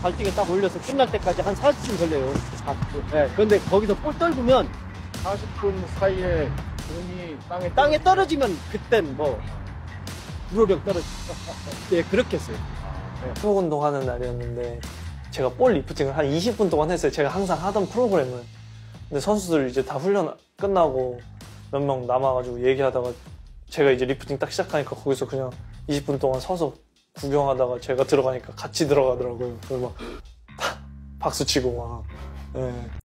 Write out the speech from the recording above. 발등에 딱 올려서 끝날 때까지 한 40분 걸려요. 40분. 네. 그런데 거기서 볼 떨구면 40분 사이에 공이 땅에 떨어지면 그땐 뭐 불호력 떨어지죠. 네, 그렇게 했어요. 네. 수목 운동하는 날이었는데 제가 볼 리프팅을 한 20분 동안 했어요. 제가 항상 하던 프로그램을. 근데 선수들 이제 다 훈련 끝나고 몇 명 남아가지고 얘기하다가 제가 이제 리프팅 딱 시작하니까 거기서 그냥 20분 동안 서서 구경하다가 제가 들어가니까 같이 들어가더라고요. 그래서 막 박수치고 막. 네.